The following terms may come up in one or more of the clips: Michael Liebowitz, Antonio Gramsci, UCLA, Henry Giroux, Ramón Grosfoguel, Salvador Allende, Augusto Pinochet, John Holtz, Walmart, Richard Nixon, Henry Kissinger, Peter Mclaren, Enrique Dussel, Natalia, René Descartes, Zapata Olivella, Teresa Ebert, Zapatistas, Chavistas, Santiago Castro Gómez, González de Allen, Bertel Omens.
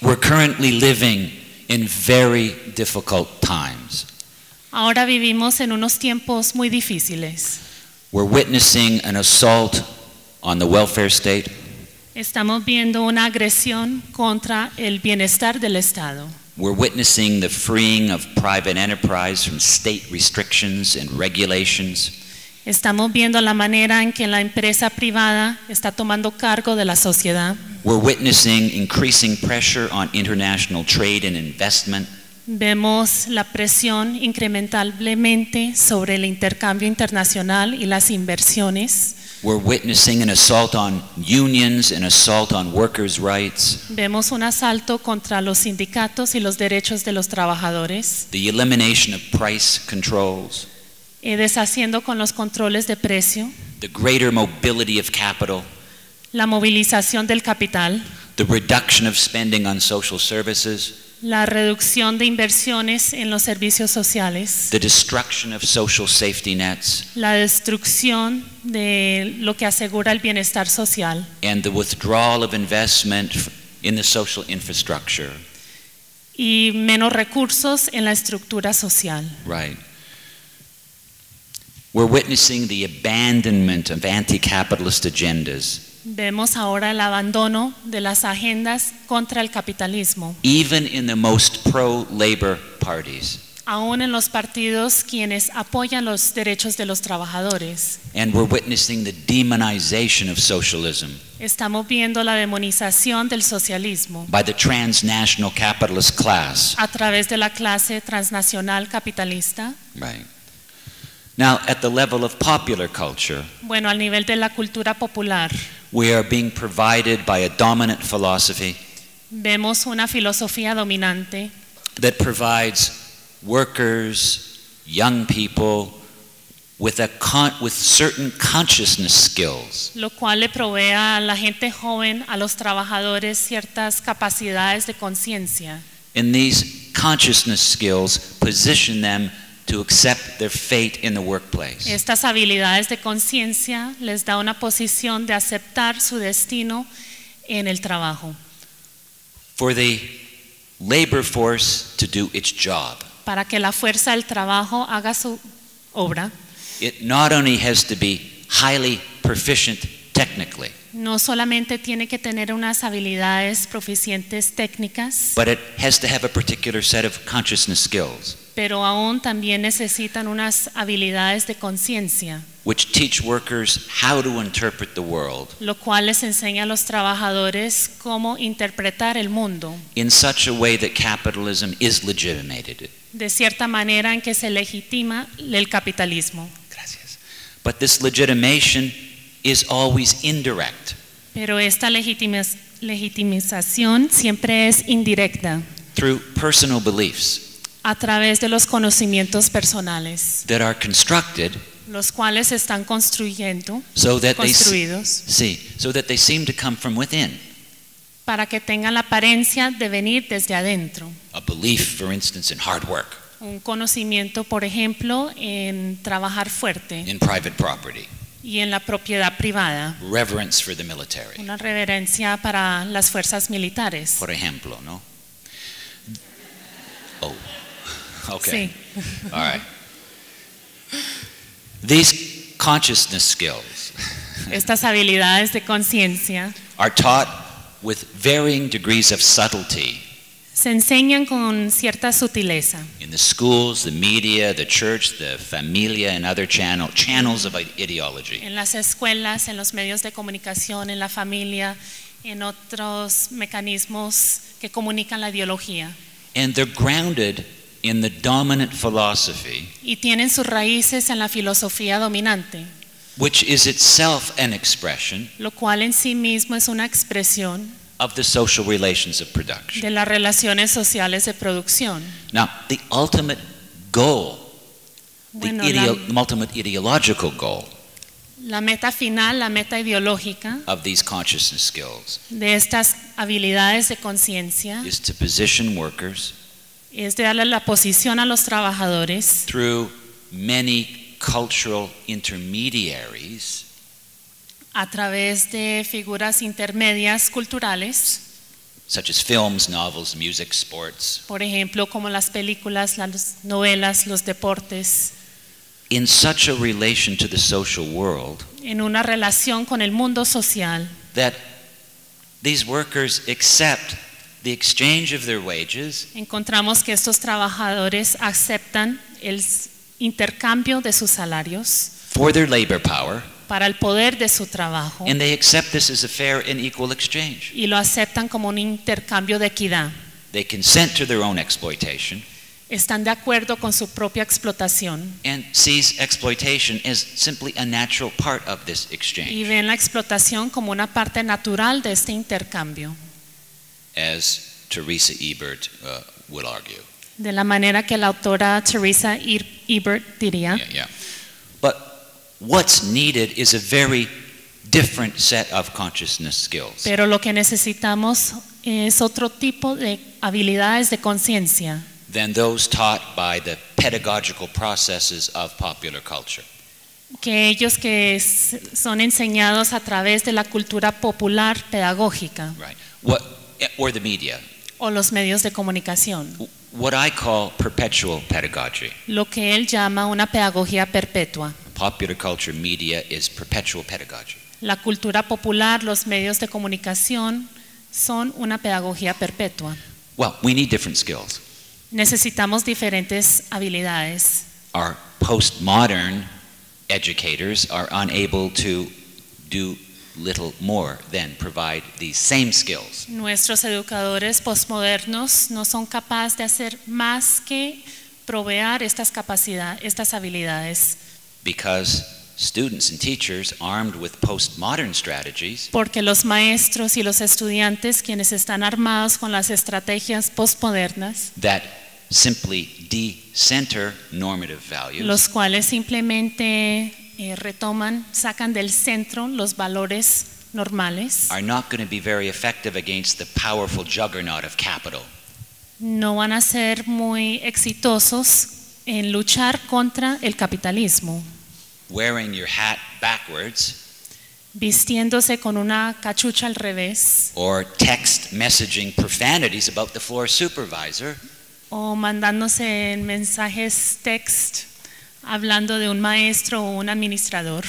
We're currently living in very difficult times. Ahora vivimos en unos tiempos muy difíciles. We're witnessing an assault on the welfare state. Estamos viendo una agresión contra el bienestar del Estado. We're witnessing the freeing of private enterprise from state restrictions and regulations. Estamos viendo la manera en que la empresa privada está tomando cargo de la sociedad. We're witnessing increasing pressure on international trade and investment. Vemos la presión incrementalmente sobre el intercambio internacional y las inversiones. We're witnessing an assault on unions, an assault on workers' rights. Vemos un asalto contra los sindicatos y los derechos de los trabajadores. The elimination of price controls. Deshaciendo con los controles de precio. The greater mobility of capital. La movilización del capital. The reduction of spending on social services. La reducción de inversiones en los servicios sociales. The destruction of social safety nets. La destrucción de lo que asegura el bienestar social. And the withdrawal of investment in the social infrastructure. Y menos recursos en la estructura social. Right. We're witnessing the abandonment of anti-capitalist agendas. Vemos ahora el abandono de las agendas contra el capitalismo. Even in the most pro-labor parties. Aún en los partidos quienes apoyan los derechos de los trabajadores. And we're witnessing the demonization of socialism. Estamos viendo la demonización del socialismo. By the transnational capitalist class. A través de la clase transnacional capitalista. Right. Now, at the level of popular culture, bueno, al nivel de la cultura popular, we are being provided by a dominant philosophy. Vemos una filosofía dominante that provides workers, young people, with certain consciousness skills. Lo cual le provee a la gente joven, a los trabajadores, ciertas capacidades de conciencia. And these consciousness skills position them to accept their fate in the workplace. Estas habilidades de conciencia les da una posición de aceptar su destino en el trabajo. For the labor force to do its job. Para que la fuerza del trabajo haga su obra. It not only has to be highly proficient technically. No solamente tiene que tener unas habilidades proficientes técnicas. But it has to have a particular set of consciousness skills. Pero aún también necesitan unas habilidades de conciencia, which teach workers how to interpret the world. Lo cual les enseña a los trabajadores cómo interpretar el mundo. In such a way that capitalism is legitimated. De cierta manera en que se legitima el capitalismo. Gracias. But this legitimation is always indirect. Pero esta legitimización siempre es indirecta. Through personal beliefs. A través de los conocimientos personales, that are constructed, los cuales están construidos, so that they seem to come from within. Para que tengan la apariencia de venir desde adentro. A belief, for instance, in hard work. Un conocimiento, por ejemplo, en trabajar fuerte. In private property. Y en la propiedad privada. Reverence for the military. Una reverencia para las fuerzas militares. Por ejemplo, ¿no? Oh. Okay. Sí. All right. These consciousness skills estas habilidades de conciencia are taught with varying degrees of subtlety. Se enseñan con cierta sutileza. In the schools, the media, the church, the familia and other channels of ideology. En las escuelas, en los medios de comunicación, en la familia, en otros mecanismos que comunican la ideología. And they're grounded in the dominant philosophy, y tienen sus raíces en la filosofía dominante, which is itself an expression, lo cual en sí mismo es una expresión, of the social relations of production, de las relaciones sociales de producción. Now, the ultimate goal, bueno, the ultimate ideological goal, la meta final, la meta ideológica, of these consciousness skills, de estas habilidades de conciencia, is to position workers, es de darle la posición a los trabajadores, through many cultural intermediaries, a través de figuras intermedias culturales, such as films, novels, music, sports. Por ejemplo, como las películas, las novelas, los deportes. In such a relation to the social world, en una relación con el mundo social, that these workers accept the exchange of their wages. Encontramos que estos trabajadores aceptan el intercambio de sus salarios for their labor power, para el poder de su trabajo, and they accept this as a fair and equal exchange. Y lo aceptan como un intercambio de equidad. They consent to their own exploitation. Están de acuerdo con su propia explotación. And sees exploitation as simply a natural part of this exchange. Y ven la explotación como una parte natural de este intercambio. As Teresa Ebert would argue. De la manera que la autora Teresa Ebert diría. Yeah. But what's needed is a very different set of consciousness skills. Pero lo que necesitamos es otro tipo de habilidades de conciencia than those taught by the pedagogical processes of popular culture. Que ellos que son enseñados a través de la cultura popular pedagógica. Right. Or the media. O los medios de comunicación. What I call perpetual pedagogy. Lo que él llama una pedagogía perpetua. Popular culture, media is perpetual pedagogy. La cultura popular, los medios de comunicación son una pedagogía perpetua. Well, we need different skills. Necesitamos diferentes habilidades. Our postmodern educators are unable to do little more than provide these same skills. Nuestros educadores postmodernos no son capaces de hacer más que proveer estas habilidades. Because students and teachers armed with postmodern strategies. Porque los maestros y los estudiantes quienes están armados con las estrategias postmodernas. That simply de-center normative values. Los cuales simplemente retoman, sacan del centro los valores normales. Are not going to be very effective against the powerful juggernaut of capital. No van a ser muy exitosos en luchar contra el capitalismo. Wearing your hat backwards, vistiéndose con una cachucha al revés, or text messaging profanities about the floor supervisor, o mandándose mensajes text hablando de un maestro o un administrador,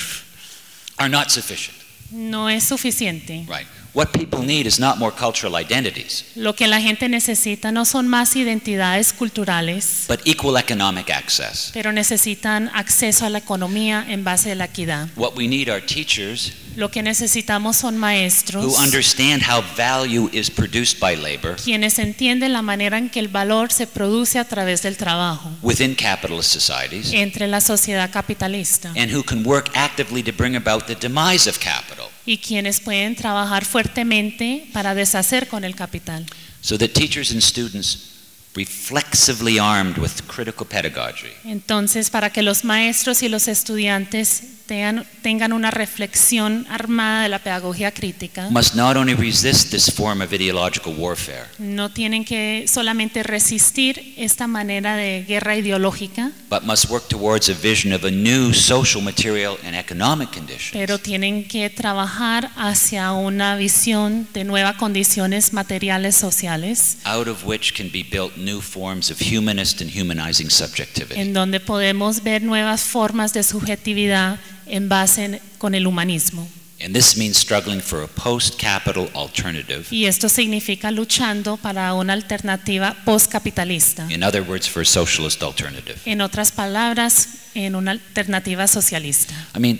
are not sufficient. No es suficiente. Right. What people need is not more cultural identities. Lo que la gente necesita no son más identidades culturales, but equal economic access. Pero necesitan acceso a la economía en base a la equidad. What we need are teachers. Lo que necesitamos son maestros who understand how value is produced by labor. Quienes entienden la manera en que el valor se produce a través del trabajo. Within capitalist societies. Entre la sociedad capitalista. And who can work actively to bring about the demise of capital. Y quienes pueden trabajar fuertemente para deshacer con el capital. So that teachers and students reflexively armed with critical pedagogy. Entonces, para que los maestros y los estudiantes tengan una reflexión armada de la pedagogía crítica. Must not only resist this form of ideological warfare. No tienen que solamente resistir esta manera de guerra ideológica. But must work towards a vision of a new social, material and economic conditions. Pero tienen que trabajar hacia una visión de nuevas condiciones materiales sociales. Out of which can be built new forms of humanist and humanizing subjectivity. En donde podemos ver nuevas formas de subjetividad en base con el humanismo. And this means struggling for a post-capital alternative. Y esto significa luchando para una alternativa postcapitalista. In other words, for a socialist alternative. En otras palabras, en una alternativa socialista. I mean,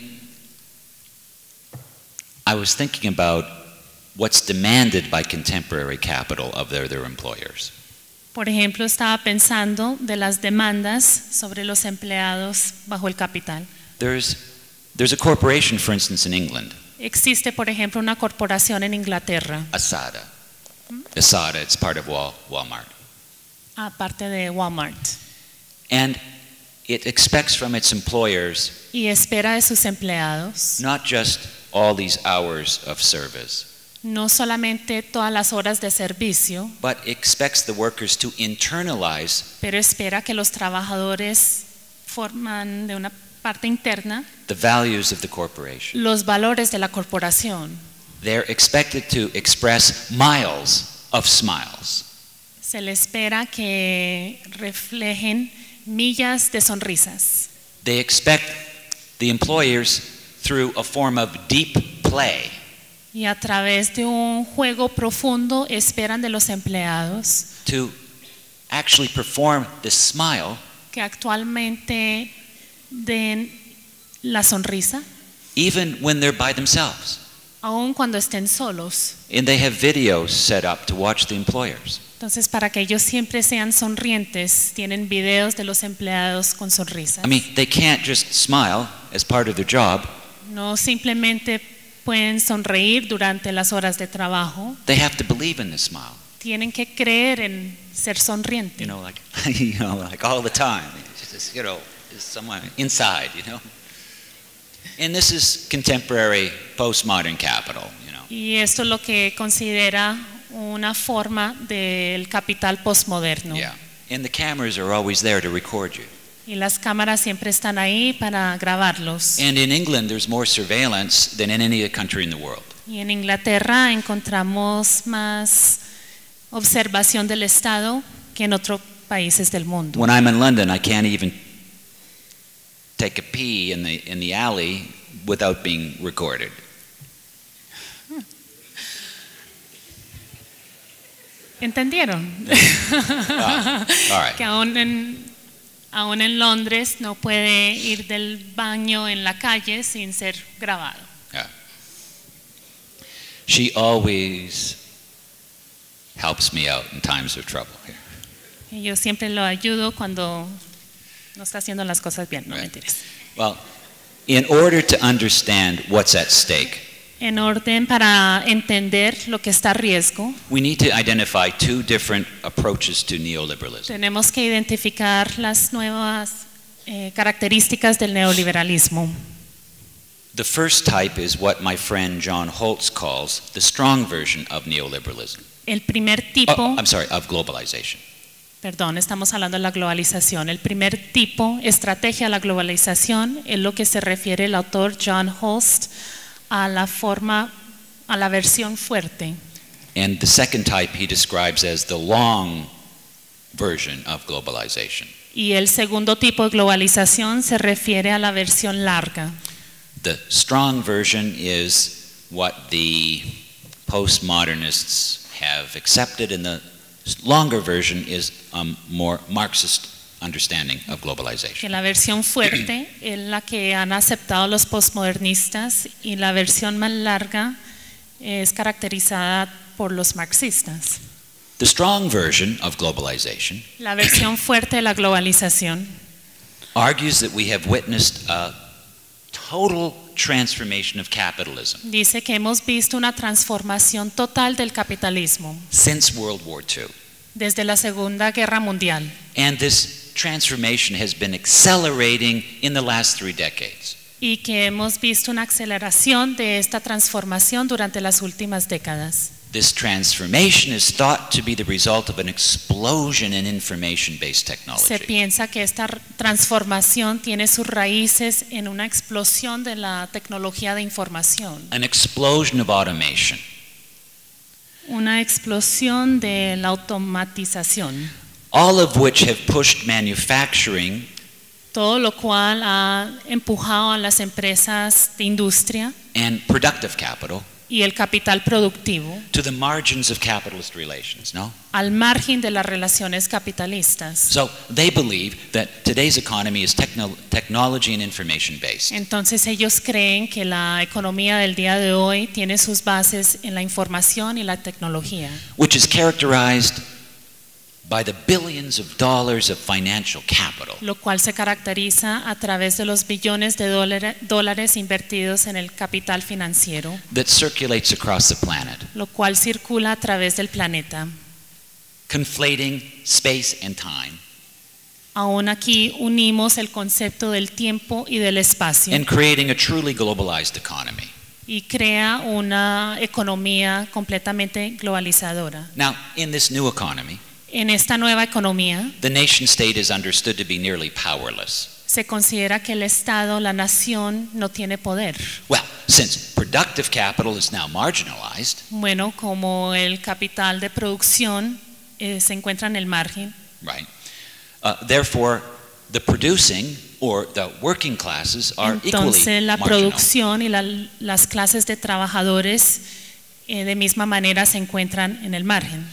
I was thinking about what's demanded by contemporary capital of their employers. Por ejemplo, estaba pensando de las demandas sobre los empleados bajo el capital. There's a corporation, for instance, in England. Existe, por ejemplo, una corporación en Inglaterra. Asada. Asada, it's part of Walmart. Aparte de Walmart. And it expects from its employers. Y espera de sus empleados. Not just all these hours of service. No solamente todas las horas de servicio. But expects the workers to internalize. Pero espera que los trabajadores forman de una parte interna the values of the corporation. Los valores de la corporación. They're expected to express miles of smiles. Se le espera que reflejen millas de sonrisas. They expect the employers through a form of deep play. Y a través de un juego profundo esperan de los empleados to actually perform the smile, que actualmente den la sonrisa, even when they're by themselves. Aun cuando estén solos. And they have videos set up to watch the employers. Entonces, para que ellos siempre sean sonrientes, tienen videos de los empleados con sonrisas. I mean, they can't just smile as part of their job. No simplemente pueden sonreír durante las horas de trabajo. They have to believe in the smile. Tienen que creer en ser sonriente. You know, like all the time. It's just, you know, it's somewhere inside, you know. And this is contemporary postmodern capital, you know. Y esto es lo que considera una forma del capital postmoderno. Yeah. And the cameras are always there to record you. Y las cámaras siempre están ahí para grabarlos. And in England there's more surveillance than in any country in the world. Y en Inglaterra encontramos más observación del Estado que en otros países del mundo. When I'm in London, I can't even take a pee in the alley without being recorded. ¿Entendieron? All right. Que aún en Londres no puede ir del baño en la calle sin ser grabado. Yeah. She always helps me out in times of trouble. Y yo siempre lo ayudo cuando no está haciendo las cosas bien, no mentiras. Well, in order to understand what's at stake. En orden para entender lo que está a riesgo. We need to identify two different approaches to neoliberalism. Tenemos que identificar las nuevas características del neoliberalismo. The first type is what my friend John Holtz calls the strong version of neoliberalism. El primer tipo. Oh, I'm sorry, of globalization. Perdón, estamos hablando de la globalización. El primer tipo, estrategia de la globalización, es lo que se refiere el autor John Holtz a la forma, a la versión fuerte. And the second type he describes as the long version of globalization. Y el segundo tipo de globalización se refiere a la versión larga. The strong version is what the postmodernists have accepted, and the longer version is more Marxist understanding of globalization. Que la versión fuerte es la que han aceptado los postmodernistas, y la versión más larga es caracterizada por los marxistas. The strong version of globalization. La versión fuerte de la globalización. Argues that we have witnessed a total transformation of capitalism. Dice que hemos visto una transformación total del capitalismo. Since World War II. Desde la Segunda Guerra Mundial. And this transformation has been accelerating in the last 3 decades. Y que hemos visto una aceleración de esta transformación durante las últimas décadas. This transformation is thought to be the result of an explosion in information-based technology. Se piensa que esta transformación tiene sus raíces en una explosión de la tecnología de información. An explosion of automation. Una explosión de la automatización. All of which have pushed manufacturing. Todo lo cual ha empujado a las empresas de industria. And productive capital. Y el capital productivo. To the margins of capitalist relations, no? Al margen de las relaciones capitalistas. So they believe that today's economy is technology and information based. Entonces ellos creen que la economía del día de hoy tiene sus bases en la información y la tecnología. Which is characterized by the billions of dollars of financial capital. Lo cual se caracteriza a través de los billones de dólares invertidos en el capital financiero. That circulates across the planet. Lo cual circula a través del planeta. Conflating space and time. Aún aquí unimos el concepto del tiempo y del espacio. And creating a truly globalized economy. Y crea una economía completamente globalizadora. Now, in this new economy. En esta nueva economía, the nation state is understood to be nearly powerless. se considera que el Estado, la nación, no tiene poder. Well, since productive capital is now marginalized, bueno, como el capital de producción se encuentra en el margen. Right. Therefore, the producing or the working classes are equally marginalized. Entonces, la producción y las clases de trabajadores de misma manera se encuentran en el margen.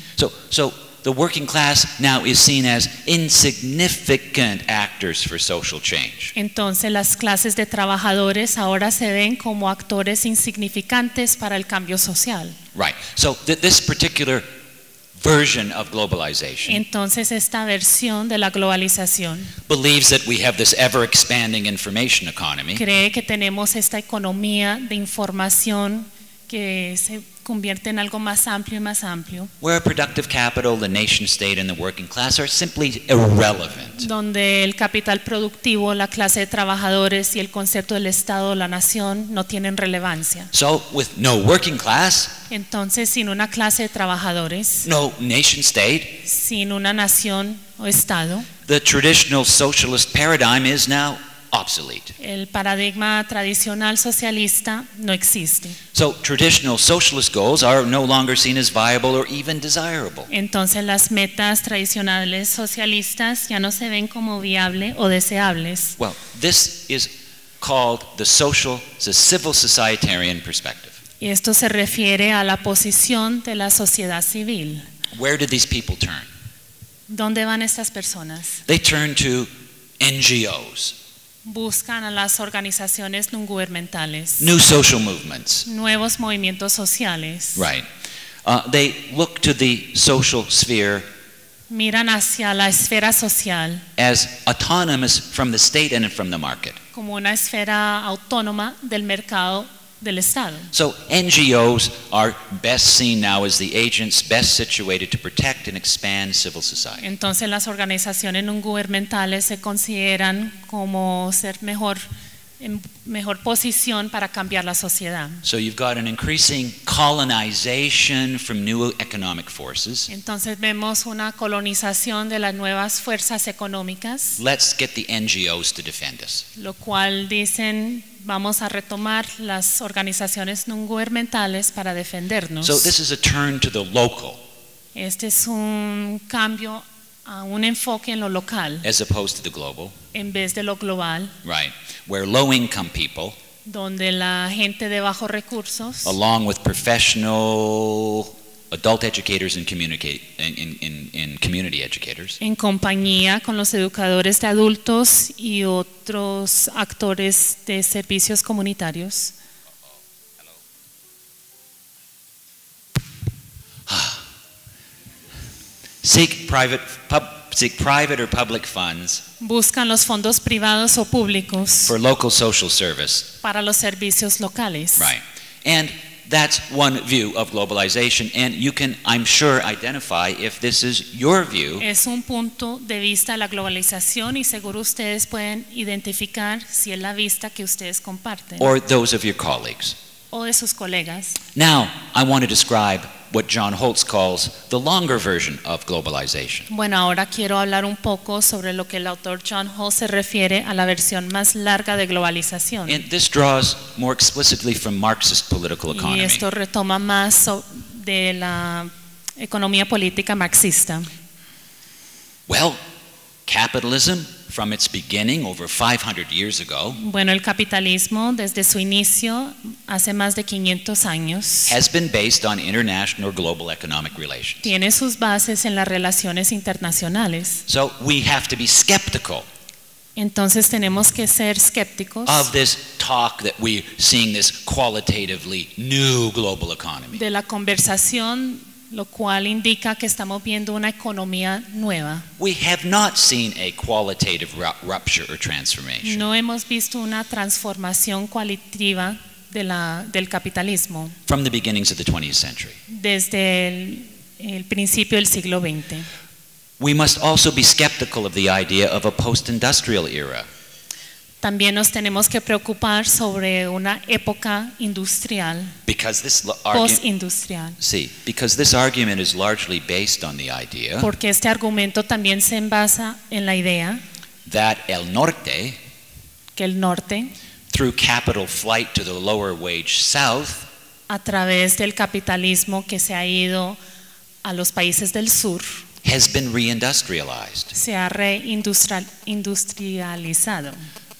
So the working class now is seen as insignificant actors for social change. Entonces las clases de trabajadores ahora se ven como actores insignificantes para el cambio social. Right. So this particular version of globalization. Entonces esta versión de la globalización. Believes that we have this ever-expanding information economy. Cree que tenemos esta economía de información que se convierte en algo más amplio y más amplio. Where productive capital, the nation state and the working class are simply irrelevant. Donde el capital productivo, la clase de trabajadores y el concepto del Estado, la nación no tienen relevancia. So with no working class, entonces sin una clase de trabajadores, no nation state, sin una nación o Estado, the traditional socialist paradigm is now obsolete. El paradigma tradicional socialista no existe. So traditional socialist goals are no longer seen as viable or even desirable. Entonces las metas tradicionales socialistas ya no se ven como viable o deseables. Well, this is called the civil societarian perspective. Y esto se refiere a la posición de la sociedad civil. Where did these people turn? ¿Dónde van estas personas? They turn to NGOs. Buscan a las organizaciones no gubernamentales. New social movements. Nuevos movimientos sociales. Right. They look to the social sphere. Miran hacia la esfera social. As autonomous from the state and from the market. Como una esfera autónoma del mercado del Estado. So NGOs are best seen now as the agents best situated to protect and expand civil society. Entonces las organizaciones no gubernamentales se consideran como ser en mejor posición para cambiar la sociedad. So you've got an increasing colonization from new economic forces. Entonces vemos una colonización de las nuevas fuerzas económicas. Let's get the NGOs to defend us. Lo cual dicen, vamos a retomar las organizaciones no gubernamentales para defendernos. So this is a turn to the local. Este es un cambio a un enfoque en lo local. As opposed to the global. En vez de lo global. Right. Where low-income people, donde la gente de bajos recursos, along with professional adult educators and community educators, en compañía con los educadores de adultos y otros actores de servicios comunitarios. Seek private or public funds. Buscan los fondos privados o públicos. For local social service. Para los servicios locales. Right. And that's one view of globalization, and you can, I'm sure, identify if this is your view. Es un punto de vista de la globalización y seguro ustedes pueden identificar si es la vista que ustedes comparten. Or those of your colleagues. O de sus colegas. Now, I want to describe what John Holtz calls the longer version of globalization. Bueno, ahora quiero hablar un poco sobre lo que el autor John Holtz se refiere a la versión más larga de globalización. And this draws more explicitly from Marxist political economy. Y esto retoma más de la economía política marxista. Well, capitalism from its beginning over 500 years ago. Bueno, el capitalismo desde su inicio hace más de 500 años. Has been based on international or global economic relations. Tiene sus bases en las relaciones internacionales. So we have to be skeptical. Entonces tenemos que ser escépticos of this talk that we're seeing this qualitatively new global economy. De la conversación, lo cual indica que estamos viendo una economía nueva. We have not seen a qualitative rupture or transformation. No hemos visto una transformación cualitativa del capitalismo. From the beginnings of the 20th century. Desde el principio del siglo XX. We must also be skeptical of the idea of a post-industrial era. También nos tenemos que preocupar sobre una época industrial, postindustrial. Sí, porque este argumento también se basa en la idea that el norte que el norte, through capital flight to the lower wage south, a través del capitalismo que se ha ido a los países del sur, has been reindustrialized. Se ha reindustrializado.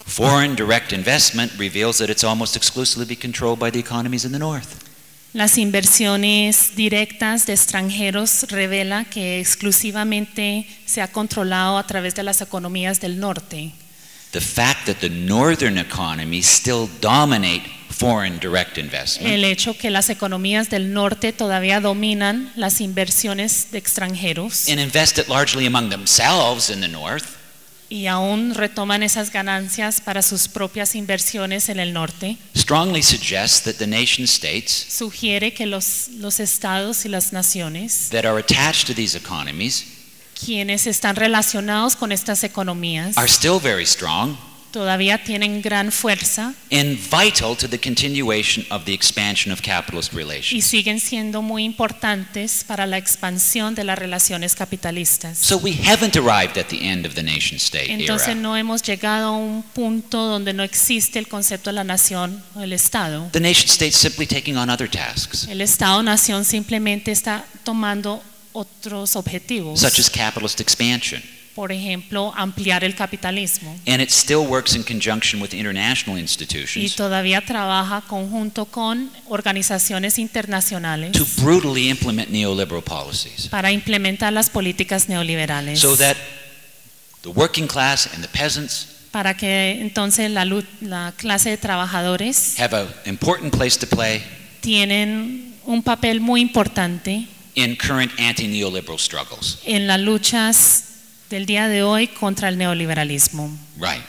Foreign direct investment reveals that it's almost exclusively controlled by the economies in the north. Las inversiones directas de extranjeros revela que exclusivamente se ha controlado a través de las economías del norte. The fact that the northern economies still dominate foreign direct investment. El hecho que las economías del norte todavía dominan las inversiones de extranjeros. And invest it largely among themselves in the north. Y aún retoman esas ganancias para sus propias inversiones en el norte. Strongly suggests that the nation states, sugiere que los estados y las naciones, that are attached to these economies, quienes están relacionados con estas economías, are still very strong, todavía tienen gran fuerza, and vital to the continuation of the expansion of capitalist relations. Y siguen siendo muy importantes para la expansión de las relaciones capitalistas. So we haven't arrived at the end of the nation state era. Entonces no hemos llegado a un punto donde no existe el concepto de la nación o el estado. The nation state simply taking on other tasks. El estado nación simplemente está tomando otros objetivos. Such as capitalist expansion. Por ejemplo, ampliar el capitalismo. And it still works in conjunction with international institutions. Y todavía trabaja conjunto con organizaciones internacionales. To brutally implement neoliberal policies. Para implementar las políticas neoliberales. So that the working class and the peasants. Para que entonces la clase de trabajadores. Have an important place to play. Tienen un papel muy importante. In current anti-neoliberal struggles. En las luchas del día de hoy contra el neoliberalismo. Right.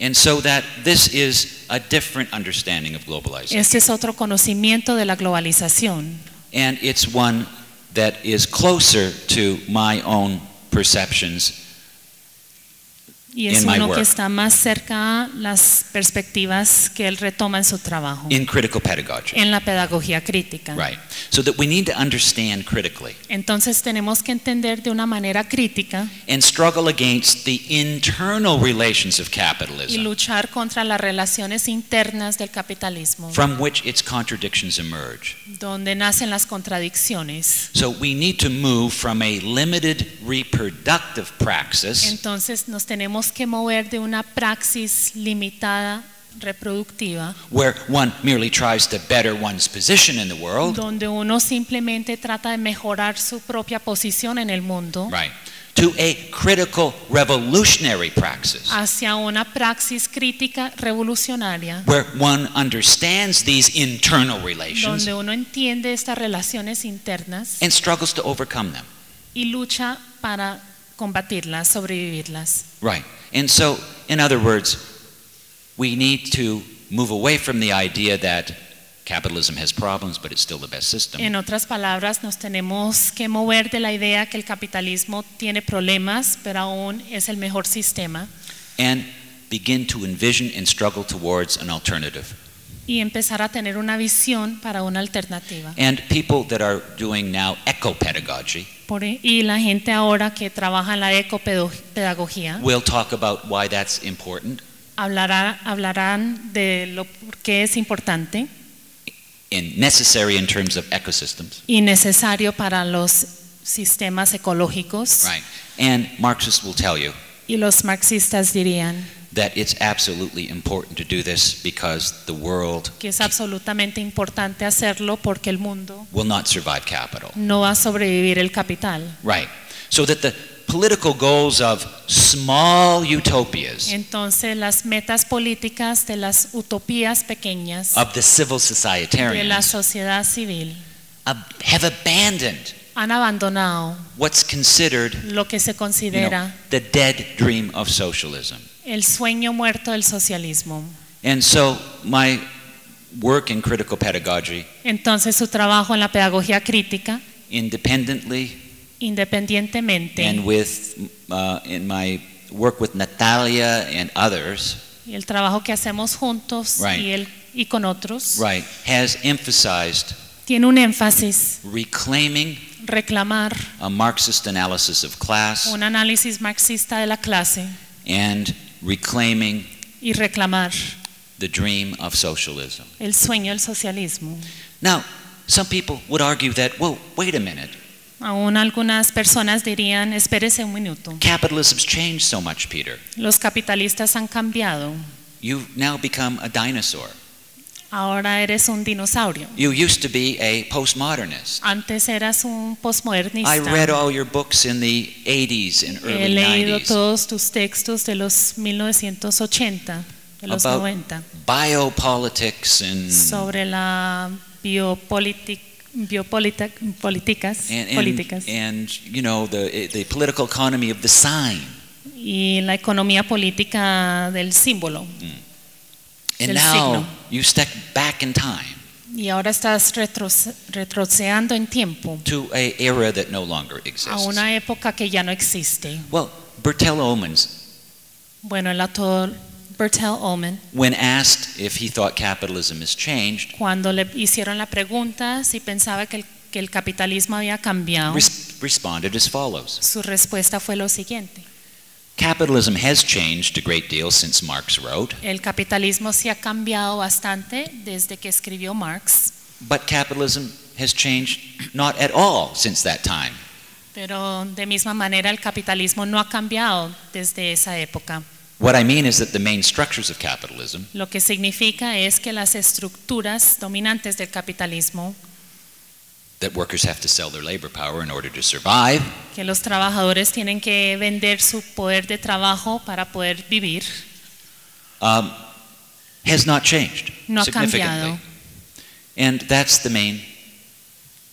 And so that this is a different understanding of globalization. Este es otro conocimiento de la globalización. And it's one that is closer to my own perceptions in my work. Y es uno que está más cerca a las perspectivas que él retoma en su trabajo. In critical pedagogy. En la pedagogía crítica. Right. So that we need to understand critically. Entonces tenemos que entender de una manera crítica. And struggle against the internal relations of capitalism. Y luchar contra las relaciones internas del capitalismo. From which its contradictions emerge. Donde nacen las contradicciones. So we need to move from a limited reproductive praxis. Entonces nos tenemos que mover de una praxis limitada reproductiva, where one merely tries to better one's position in the world, donde uno simplemente trata de mejorar su propia posición en el mundo, right, to a critical revolutionary praxis, hacia una praxis crítica revolucionaria, where one understands these internal relations, donde uno entiende estas relaciones internas, and struggles to overcome them, y lucha para combatirlas, sobrevivirlas. Right. And so, in other words, we need to move away from the idea that capitalism has problems, but it's still the best system. En otras palabras, nos tenemos que mover de la idea que el capitalismo tiene problemas, pero aún es el mejor sistema. And begin to envision and struggle towards an alternative. Y empezar a tener una visión para una alternativa. And people that are doing now eco-pedagogy, y la gente ahora que trabaja en la ecopedagogía, we'll talk about why that's important. Hablarán de lo que es importante. And necessary in terms of ecosystems. Y necesario para los sistemas ecológicos. Right. And Marxists will tell you. Y los marxistas dirían that it's absolutely important to do this because the world que es absolutamente importante hacerlo porque el mundo will not survive capital. No va a sobrevivir el capital. Right. So that the political goals of small utopias. Entonces las metas políticas de las utopías pequeñas. Of the civil societarians. De la sociedad civil. Have abandoned. Han abandonado. What's considered. Lo que se considera. The dead dream of socialism. El sueño muerto del socialismo. And so my work in critical pedagogy. Entonces su trabajo en la pedagogía crítica. Independientemente. And with in my work with Natalia and others. Y el trabajo que hacemos juntos, right, y con otros. Right. Has emphasized. Tiene un énfasis. Reclaiming. Reclamar. A Marxist analysis of class. Un análisis marxista de la clase. And reclaiming y reclamar the dream of socialism. El sueño del socialismo. Now, some people would argue that, whoa, wait a minute. Aún algunas personas dirían, espérese un minuto. Capitalism's changed so much, Peter. Los capitalistas han cambiado. You've now become a dinosaur. Ahora eres un dinosaurio. You used to be a postmodernist. Antes eras un postmodernista. I read all your books in the 80s and early 90s. He leído todos tus textos de los 1980, de los 90. Biopolitics and sobre la biopolíticas políticas. And you know the political economy of the sign. Y la economía política del símbolo. And now you step back in time. Y ahora estás retrocediendo en tiempo. To an era that no longer exists. A una época que ya no existe. Well, Bertel Omens. Bueno, el autor Bertel Omen. When asked if he thought capitalism has changed. Cuando le hicieron la pregunta si pensaba que el capitalismo había cambiado. Responded as follows. Su respuesta fue lo siguiente. Capitalism has changed a great deal since Marx wrote. El capitalismo se ha cambiado bastante desde que escribió Marx. But capitalism has changed not at all since that time. Pero de misma manera el capitalismo no ha cambiado desde esa época. What I mean is that the main structures of capitalism. Lo que significa es que las estructuras dominantes del capitalismo. That workers have to sell their labor power in order to survive. Que los trabajadores tienen que vender su poder de trabajo para poder vivir. Has not changed significantly. And that's the main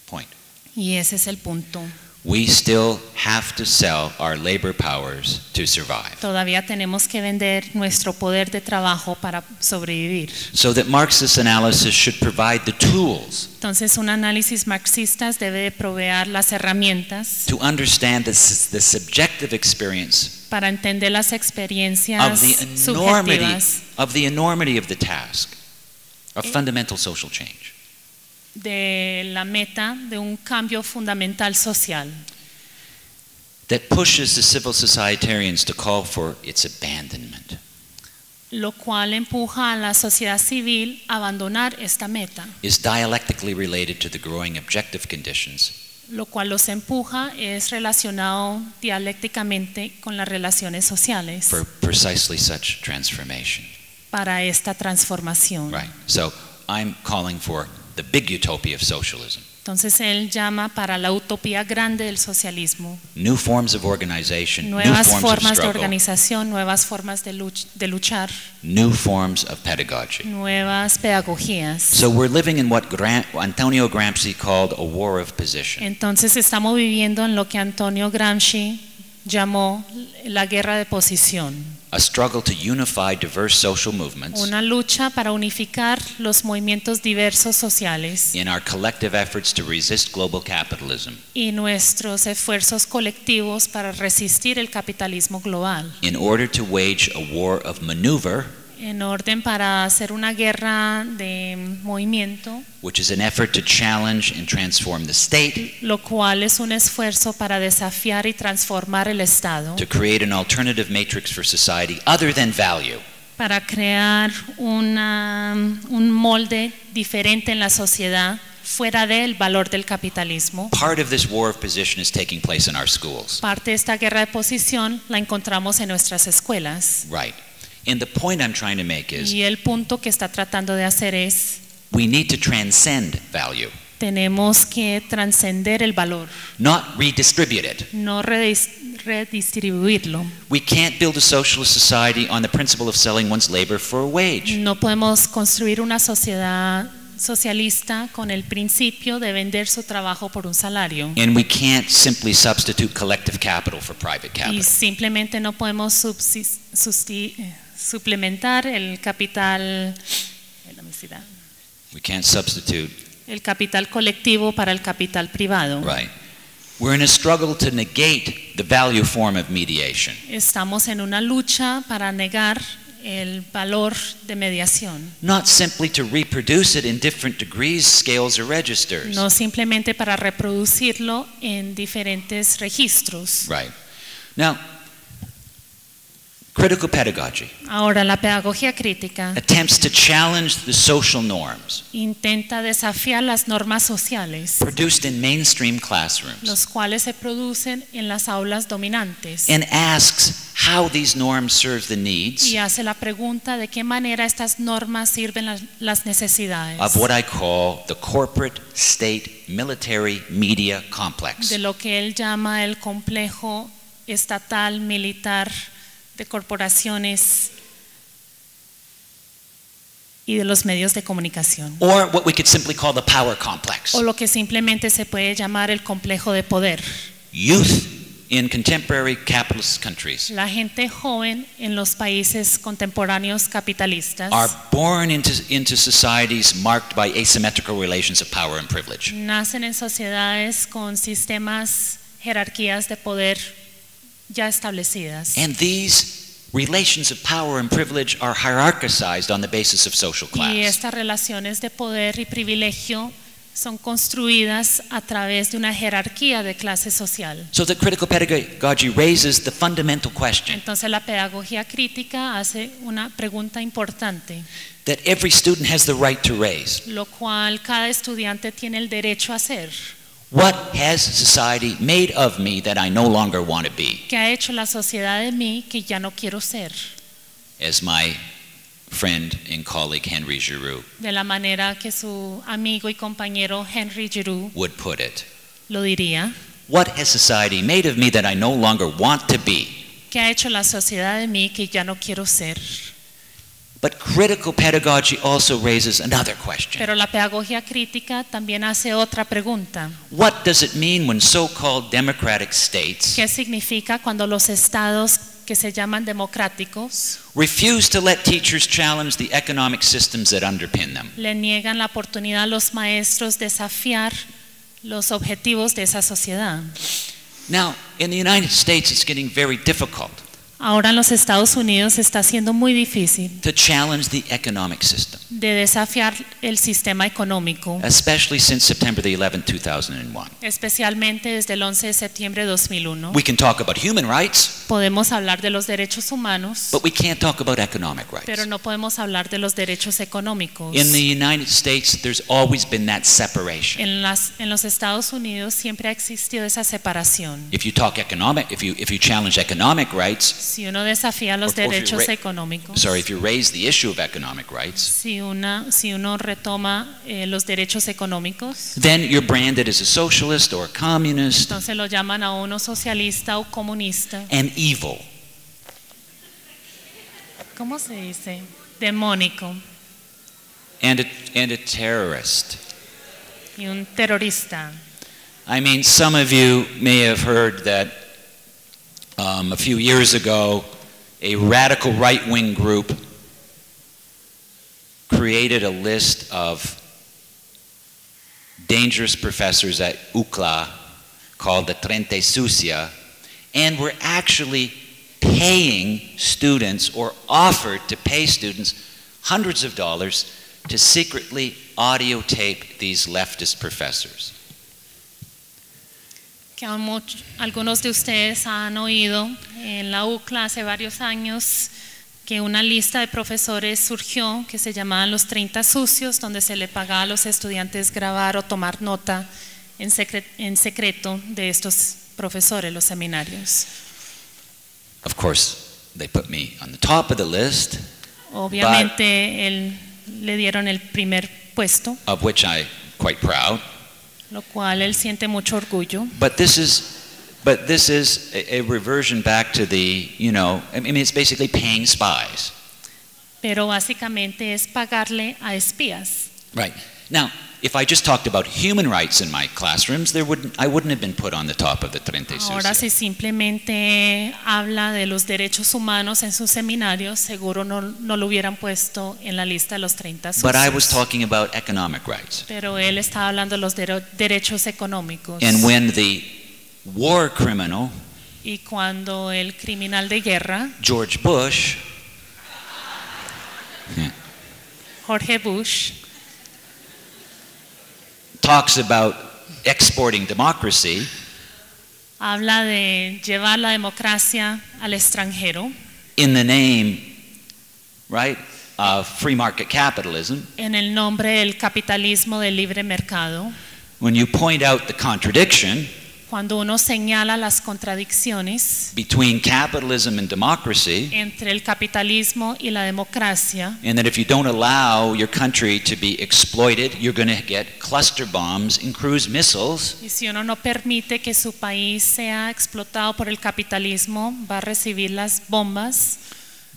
point. Y ese es el punto. We still have to sell our labor powers to survive. Todavía tenemos que vender nuestro poder de trabajo para sobrevivir. So that Marxist analysis should provide the tools. Entonces un análisis marxista debe proveer las herramientas. To understand the subjective experience. Para entender las experiencias subjetivas. Of the enormity of the task of fundamental social change. De la meta de un cambio fundamental social that pushes the civil societarians to call for its abandonment. Lo cual empuja a la sociedad civil a abandonar esta meta. Is dialectically related to the growing objective conditions. Lo cual los empuja es relacionado dialécticamente con las relaciones sociales. For precisely such transformation. Para esta transformación. Right. So I'm calling for the big utopia of socialism. Entonces él llama para la utopía grande del socialismo. New forms of organization, nuevas formas de organización, nuevas formas de luchar. New forms of pedagogy. Nuevas pedagogías. So we're living in what Antonio Gramsci called a war of position. Entonces estamos viviendo en lo que Antonio Gramsci llamó la guerra de posición. A struggle to unify diverse social movements. Una lucha para unificar los movimientos diversos sociales. In our collective efforts to resist global capitalism. Y nuestros esfuerzos colectivos para resistir el capitalismo global. In order to wage a war of maneuver. En orden para hacer una guerra de movimiento. Which is an effort to challenge and transform the state. Lo cual es un esfuerzo para desafiar y transformar el Estado. To create an alternative matrix for society other than value. Para crear un molde diferente en la sociedad fuera del valor del capitalismo. Part of this war of position is taking place in our schools. Parte de esta guerra de posición la encontramos en nuestras escuelas. Right. And the point I'm trying to make is, y el punto que está tratando de hacer es, we need to transcend value. Tenemos que trascender el valor. Not redistribute it. No redistribuirlo. We can't build a socialist society on the principle of selling one's labor for a wage. No podemos construir una sociedad socialista con el principio de vender su trabajo por un salario. And we can't simply substitute collective capital for private capital. Y simplemente no podemos suplementar el capital, we can't substitute el capital colectivo para el capital privado. Right. We're in a struggle to negate the value form of mediation. Estamos en una lucha para negar el valor de mediación. Not simply to reproduce it in different degrees, scales or registers. No simplemente para reproducirlo en diferentes registros. Right. Now, Critical pedagogy. Ahora la pedagogía crítica attempts to challenge the social norms. Intenta desafiar las normas sociales. Produced in mainstream classrooms. Los cuales se producen en las aulas dominantes. And asks how these norms serve the needs. Y hace la pregunta de qué manera estas normas sirven las necesidades. Of what I call the corporate state military media complex. De lo que él llama el complejo estatal militar de corporaciones y de los medios de comunicación. Or what we could simply call the power complex. O lo que simplemente se puede llamar el complejo de poder. Youth in contemporary capitalist countries. La gente joven en los países contemporáneos capitalistas. Are born into societies marked by asymmetrical relations of power and privilege. Nacen en sociedades con sistemas, jerarquías de poder ya establecidas. And these relations of power and privilege are hierarchized on the basis of social class. Y estas relaciones de poder y privilegio son construidas a través de una jerarquía de clase social. So the critical pedagogy raises the fundamental question. Entonces la pedagogía crítica hace una pregunta importante. That every student has the right to raise. Lo cual cada estudiante tiene el derecho a hacer. What has society made of me that I no longer want to be? ¿Qué ha hecho la sociedad de mí que ya no quiero ser? As my friend and colleague Henry Giroux. De la manera que su amigo y compañero Henry Giroux would put it. Lo diría. What has society made of me that I no longer want to be? ¿Qué ha hecho la sociedad de mí que ya no quiero ser? But critical pedagogy also raises another question. Pero la pedagogía crítica también hace otra pregunta. What does it mean when so-called democratic states? ¿Qué significa cuando los estados que se llaman democráticos refuse to let teachers challenge the economic systems that underpin them? Le niegan la oportunidad a los maestros de desafiar los objetivos de esa sociedad. Now, in the United States, it's getting very difficult. Ahora en los Estados Unidos está siendo muy difícil de desafiar el sistema económico, especialmente desde el 11 de septiembre de 2001. Podemos hablar de los derechos humanos, pero no podemos hablar de los derechos económicos. En los Estados Unidos siempre ha existido esa separación. If you challenge economic rights, si uno desafía los derechos económicos, si uno retoma los derechos económicos, entonces lo llaman a uno socialista o comunista. And evil. ¿Cómo se dice? Demónico. And a terrorist. Y un terrorista. I mean, some of you may have heard that a few years ago, a radical right-wing group created a list of dangerous professors at UCLA called the Trente Sucia, and were actually paying students, or offered to pay students, hundreds of dollars to secretly audio tape these leftist professors. Que algunos de ustedes han oído en la UCLA hace varios años que una lista de profesores surgió que se llamaban los 30 sucios, donde se le pagaba a los estudiantes grabar o tomar nota en secreto de estos profesores, los seminarios. Of course, they put me on the top of the list. Obviamente le dieron el primer puesto. Of which I'm quite proud. Lo cual él siente mucho orgullo. But this is a reversion back to the, you know, I mean, it's basically paying spies. Pero básicamente es pagarle a espías. Right. Now, if I just talked about human rights in my classrooms, I wouldn't have been put on the top of the Trente Sucia. Ahora si simplemente habla de los derechos humanos en sus seminarios, seguro no lo hubieran puesto en la lista de los 30 sucios. But I was talking about economic rights. Pero él estaba hablando de los derechos económicos. And when the war criminal, y cuando el criminal de guerra, George Bush, Jorge Bush, talks about exporting democracy, habla de llevar la democracia al extranjero. in the name, right, of free market capitalism. En el nombre del capitalismo de libre mercado. When you point out the contradiction, cuando uno señala las contradicciones between capitalism and democracy, entre el capitalismo y la democracia, and that if you don't allow your country to be exploited, you're going to get cluster bombs and cruise missiles. Y si uno no permite que su país sea explotado por el capitalismo, va a recibir las bombas.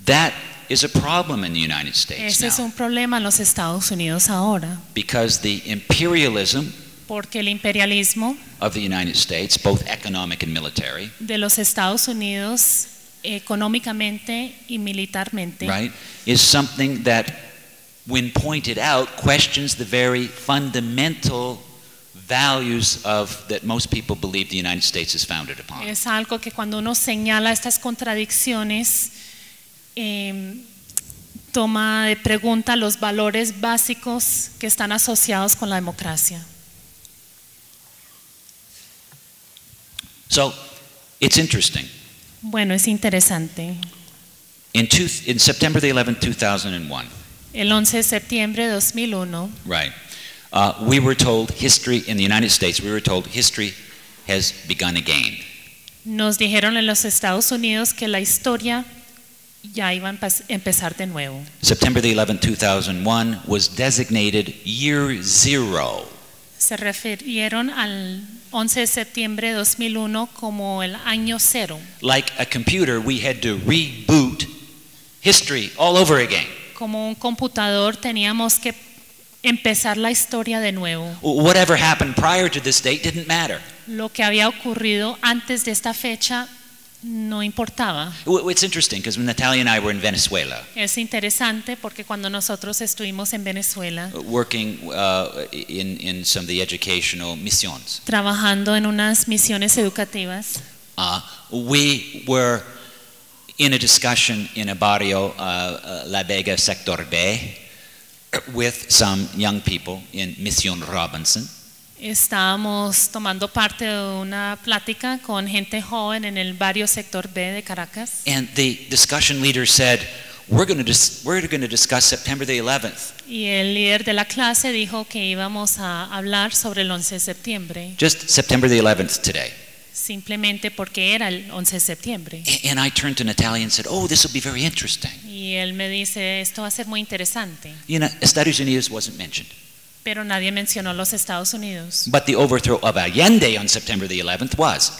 That is a problem in the United States. Ese es un problema en los Estados Unidos ahora. Because the imperialism, porque el imperialismo of the United States, both economic and military, de los Estados Unidos económicamente y militarmente, right, is something that, when pointed out, questions the very fundamental values of that most people believe the United States is founded upon. Es algo que cuando uno señala estas contradicciones, toma de pregunta los valores básicos que están asociados con la democracia. So, it's interesting. Bueno, es interesante. In September the 11th, 2001. El 11 de septiembre de 2001. Right. We were told history in the United States. We were told history has begun again. Nos dijeron en los Estados Unidos que la historia ya iba a empezar de nuevo. September the 11th, 2001 was designated year zero. Se refirieron al 11 de septiembre de 2001 como el año cero. Like a computer, we had to reboot history all over again. Como un computador teníamos que empezar la historia de nuevo. Whatever happened prior to this date didn't matter. Lo que había ocurrido antes de esta fecha no importaba. It's interesting because Natalia and I were in Venezuela. Es interesante porque cuando nosotros estuvimos en Venezuela, working in some of the educational missions, trabajando en unas misiones educativas, we were in a discussion in a barrio, La Vega Sector B, with some young people in Mission Robinson. Estábamos tomando parte de una plática con gente joven en el barrio Sector B de Caracas. And the discussion leader said, we're going to discuss September the 11th. Y el líder de la clase dijo que íbamos a hablar sobre el 11 de septiembre. Just September the 11th today. Simplemente porque era el 11 de septiembre. And I turned to Natalia and said, oh, this will be very interesting. Y él me dice, esto va a ser muy interesante. You know, Estados Unidos wasn't mentioned. Pero nadie mencionó los Estados Unidos. But the overthrow of Allende on September the 11th was.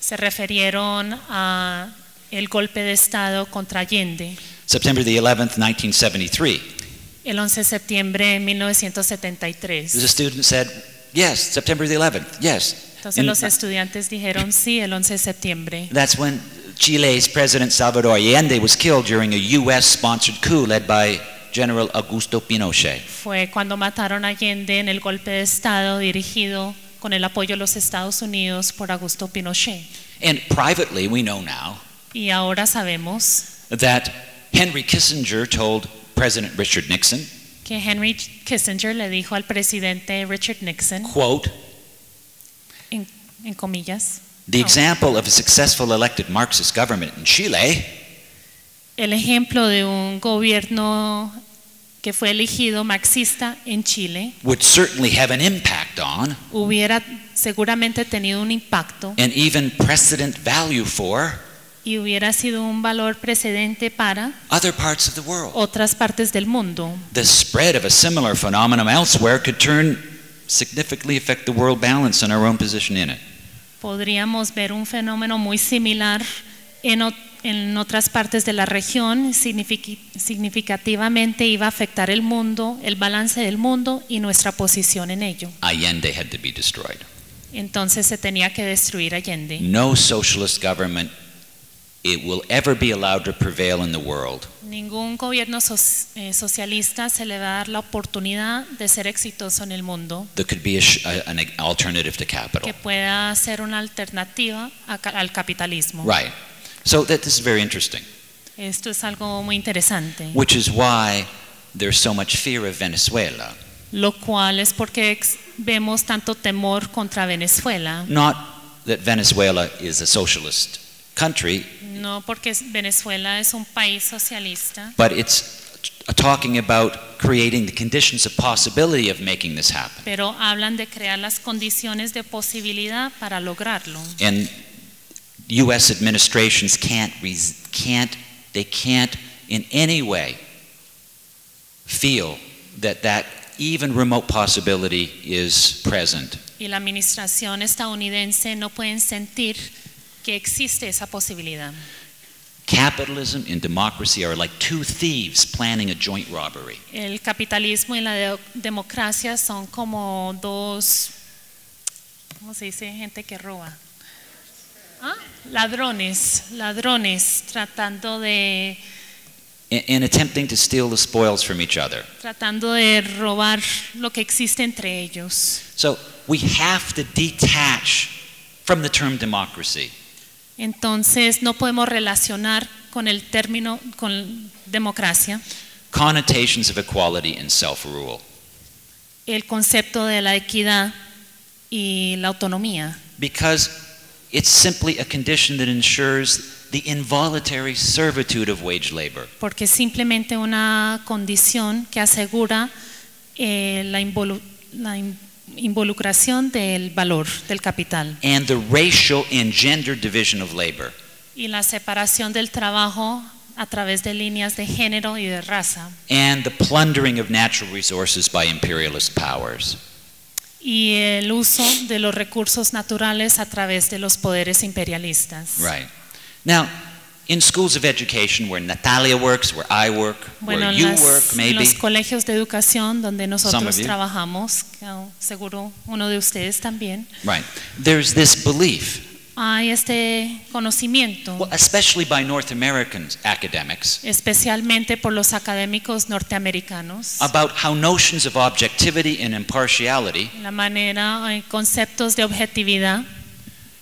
Se refirieron a el golpe de estado contra Allende. September the 11th, 1973. El 11 de septiembre de 1973. The students said, yes, September the 11th. Yes. Entonces los estudiantes dijeron sí, el 11 de septiembre. That's when Chile's president Salvador Allende was killed during a US-sponsored coup led by General Augusto Pinochet. Fue cuando mataron a Allende en el golpe de estado dirigido con el apoyo de los Estados Unidos por Augusto Pinochet. And privately we know now. Y ahora sabemos that Henry Kissinger told President Richard Nixon. Que Henry Kissinger le dijo al presidente Richard Nixon. Quote. En comillas. The example of a successful elected Marxist government in Chile. El ejemplo de un gobierno que fue elegido marxista en Chile would certainly have an impact on, hubiera seguramente tenido un impacto, and even precedent value for, y hubiera sido un valor precedente para other parts of the world. Otras partes del mundo. The spread of a similar phenomenon elsewhere could significantly affect the world balance and our own position in it. Podríamos ver un fenómeno muy similar en otras partes de la región, significativamente iba a afectar el mundo, el balance del mundo y nuestra posición en ello. Allende had to be destroyed. Entonces se tenía que destruir Allende. No socialist government will ever be allowed to prevail in the world. Ningún gobierno socialista se le va a dar la oportunidad de ser exitoso en el mundo. There could be an alternative to capital. Que pueda ser una alternativa al capitalismo. Right. So this is very interesting. Esto es algo muy interesante. Which is why there's so much fear of Venezuela. Lo cual es porque vemos tanto temor contra Venezuela. Not that Venezuela is a socialist country. No, porque Venezuela es un país socialista. But it's talking about creating the conditions of possibility of making this happen. Pero hablan de crear las condiciones de posibilidad para lograrlo. And U.S. administrations can't in any way feel that that even remote possibility is present. Y la administración estadounidense no pueden sentir que existe esa posibilidad. Capitalism and democracy are like two thieves planning a joint robbery. El capitalismo y la democracia son como dos, ¿cómo se dice? Gente que roba. ¿Ah? Ladrones tratando de and attempting to steal the spoils from each other. Tratando de robar lo que existe entre ellos. So we have to detach from the term democracy. Entonces no podemos relacionar con el término con democracia. Connotations of equality and self-rule. El concepto de la equidad y la autonomía. Because it's simply a condition that ensures the involuntary servitude of wage labor. Porque es simplemente una condición que asegura la involucración del valor del capital. And the racial and gender division of labor. Y la separación del trabajo a través de líneas de género y de raza. And the plundering of natural resources by imperialist powers. Y el uso de los recursos naturales a través de los poderes imperialistas. Right. Now, in schools of education, where Natalia works, where I work, where you work, maybe. En los colegios de educación donde nosotros trabajamos, seguro uno de ustedes también. Right. There's this belief. Hay este conocimiento. Well, especially by North American academics. Especialmente por los académicos norteamericanos. About how notions of objectivity and impartiality. La manera, conceptos de objetividad.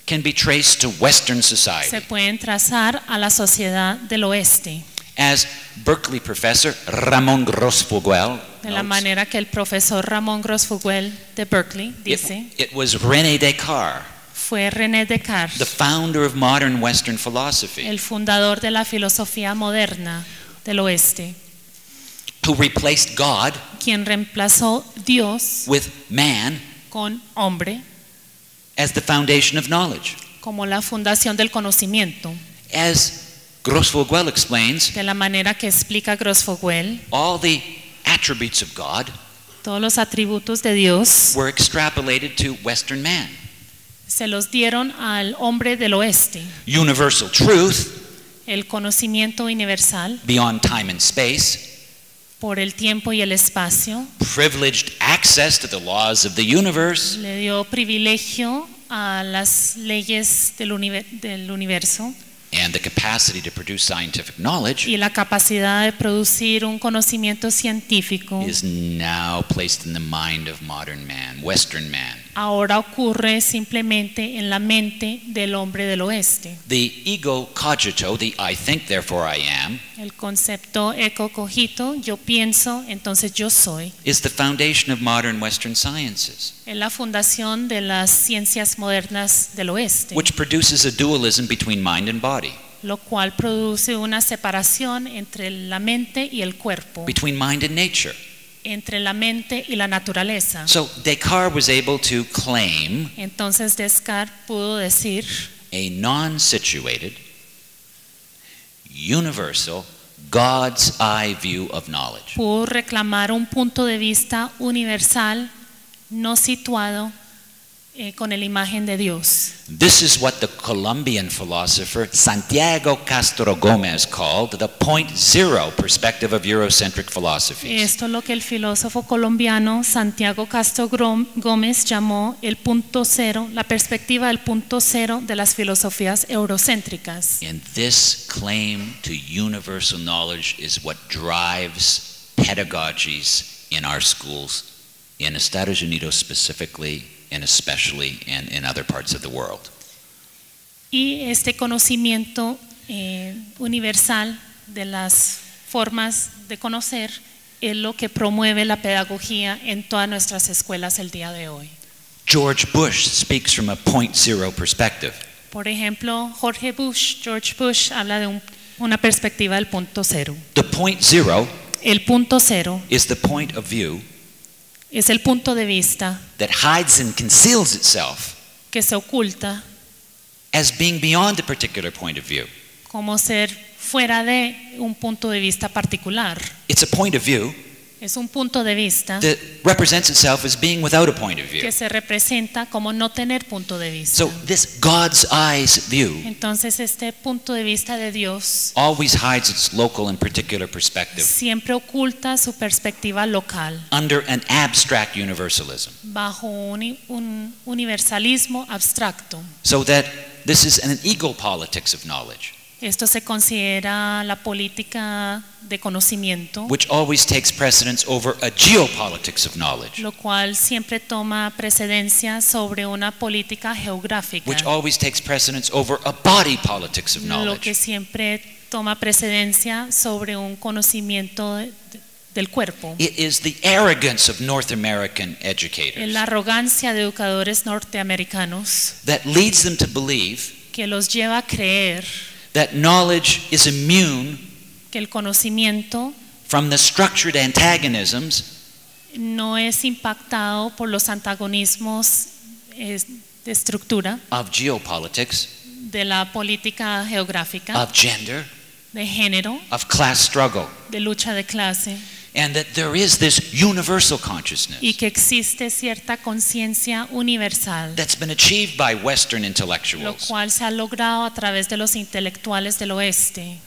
Can be traced to Western society. Se pueden trazar a la sociedad del oeste. As Berkeley professor Ramón Grosfoguel. De la manera que el profesor Ramón Grosfoguel de Berkeley dice. It was René Descartes. Fue René Descartes. The founder of modern Western philosophy. El fundador de la filosofía moderna del oeste. Who replaced God. Quien reemplazó Dios. With man. Con hombre. As the foundation of knowledge. Como la fundación del conocimiento. As Grosfoguel explains. De la manera que explica Grosfoguel. All the attributes of God. Todos los atributos de Dios. Were extrapolated to Western man. Se los dieron al hombre del oeste. Universal truth. El conocimiento universal. Beyond time and space. Por el tiempo y el espacio. Privileged access to the laws of the universe. Le dio privilegio a las leyes del universo. And the capacity to produce scientific knowledge. Y la capacidad de producir un conocimiento científico. Is now placed in the mind of modern man, Western man. Ahora ocurre simplemente en la mente del hombre del oeste. The ego cogito, the I think therefore I am. El concepto ego cogito, yo pienso, entonces yo soy. Is the foundation of modern Western sciences. Es la fundación de las ciencias modernas del oeste. Which produces a dualism between mind and body. Lo cual produce una separación entre la mente y el cuerpo. Between mind and nature. Entre la mente y la naturaleza. So Descartes was able to claim. Entonces Descartes pudo decir. A non-situated, universal, God's eye view of knowledge. Pudo reclamar un punto de vista universal, no situado, con la imagen de Dios. This is what the Colombian philosopher Santiago Castro Gómez called the .0 perspective of Eurocentric philosophy. Esto es lo que el filósofo colombiano Santiago Castro Gómez llamó el .0, la perspectiva del .0 de las filosofías eurocéntricas. And this claim to universal knowledge is what drives pedagogies in our schools in Estados Unidos specifically. And especially in other parts of the world. Y este conocimiento universal de las formas de conocer es lo que promueve la pedagogía en todas nuestras escuelas el día de hoy. George Bush speaks from a .0 perspective. Por ejemplo, George Bush habla de una perspectiva del punto cero. The point zero, el punto cero, is the point of view, es el punto de vista that hides and conceals itself, que se oculta, as being beyond a particular point of view, como ser fuera de un punto de vista particular. It's a point of view, es un punto de vista, that represents itself as being without a point of view, que se representa como no tener punto de vista. So this God's eyes view, entonces este punto de vista de Dios, always hides its local and particular perspective, siempre oculta su perspectiva local, under an abstract universalism, bajo un universalismo abstracto. So that this is an ego politics of knowledge. Esto se considera la política de conocimiento, which always takes precedence over a geopolitics of knowledge, lo cual siempre toma precedencia sobre una política geográfica, which always takes precedence over a body politics of knowledge, lo que siempre toma precedencia sobre un conocimiento del cuerpo. It is the arrogance of North American educators, es la arrogancia de educadores norteamericanos, that leads them to believe, que los lleva a creer, that knowledge is immune, que el conocimiento, from the structured antagonisms, no es impactado por los antagonismos de estructura, of geopolitics, de la política geográfica, of gender, de género, of class struggle, de lucha de clase, and that there is this universal consciousness, y que existe cierta conciencia universal, that's been achieved by Western intellectuals, lo cual se ha logrado a través de los intelectuales del oeste.